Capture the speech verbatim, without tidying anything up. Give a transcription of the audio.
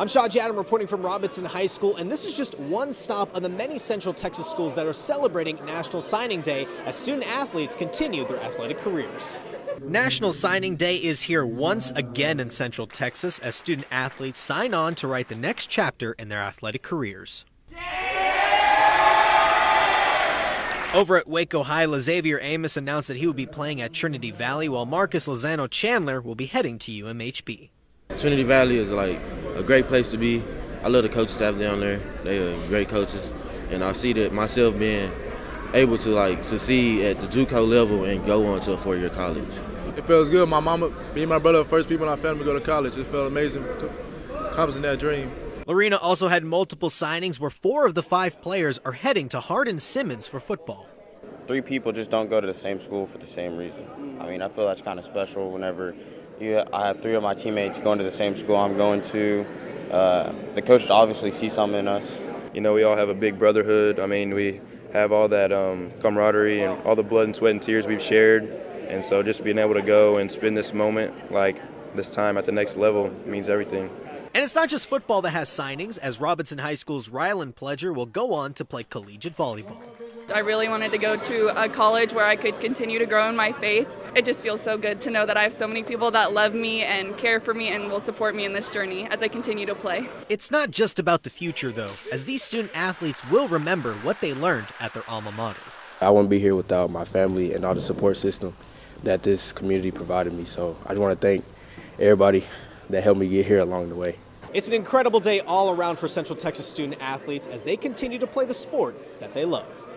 I'm Shaji Adam reporting from Robinson High School, and this is just one stop of the many Central Texas schools that are celebrating National Signing Day as student-athletes continue their athletic careers. National Signing Day is here once again in Central Texas as student-athletes sign on to write the next chapter in their athletic careers. Over at Waco High, LaXavier Amos announced that he will be playing at Trinity Valley, while Marcus Lozano Chandler will be heading to U M H B. Trinity Valley is like a great place to be. I love the coach staff down there. They are great coaches, and I see that myself being able to like succeed at the JUCO level and go on to a four-year college. It feels good. My mama, me and my brother, the first people in our family to go to college. It felt amazing, accomplishing that dream. Lorena also had multiple signings where four of the five players are heading to Hardin-Simmons for football. Three people just don't go to the same school for the same reason. I mean, I feel that's kind of special whenever you, I have three of my teammates going to the same school I'm going to. Uh, the coaches obviously see something in us. You know, we all have a big brotherhood. I mean, we have all that um, camaraderie and all the blood and sweat and tears we've shared. And so just being able to go and spend this moment, like this time at the next level, means everything. And it's not just football that has signings, as Robinson High School's Ryland Pledger will go on to play collegiate volleyball. I really wanted to go to a college where I could continue to grow in my faith. It just feels so good to know that I have so many people that love me and care for me and will support me in this journey as I continue to play. It's not just about the future, though, as these student athletes will remember what they learned at their alma mater. I wouldn't be here without my family and all the support system that this community provided me, so I just want to thank everybody that helped me get here along the way. It's an incredible day all around for Central Texas student athletes as they continue to play the sport that they love.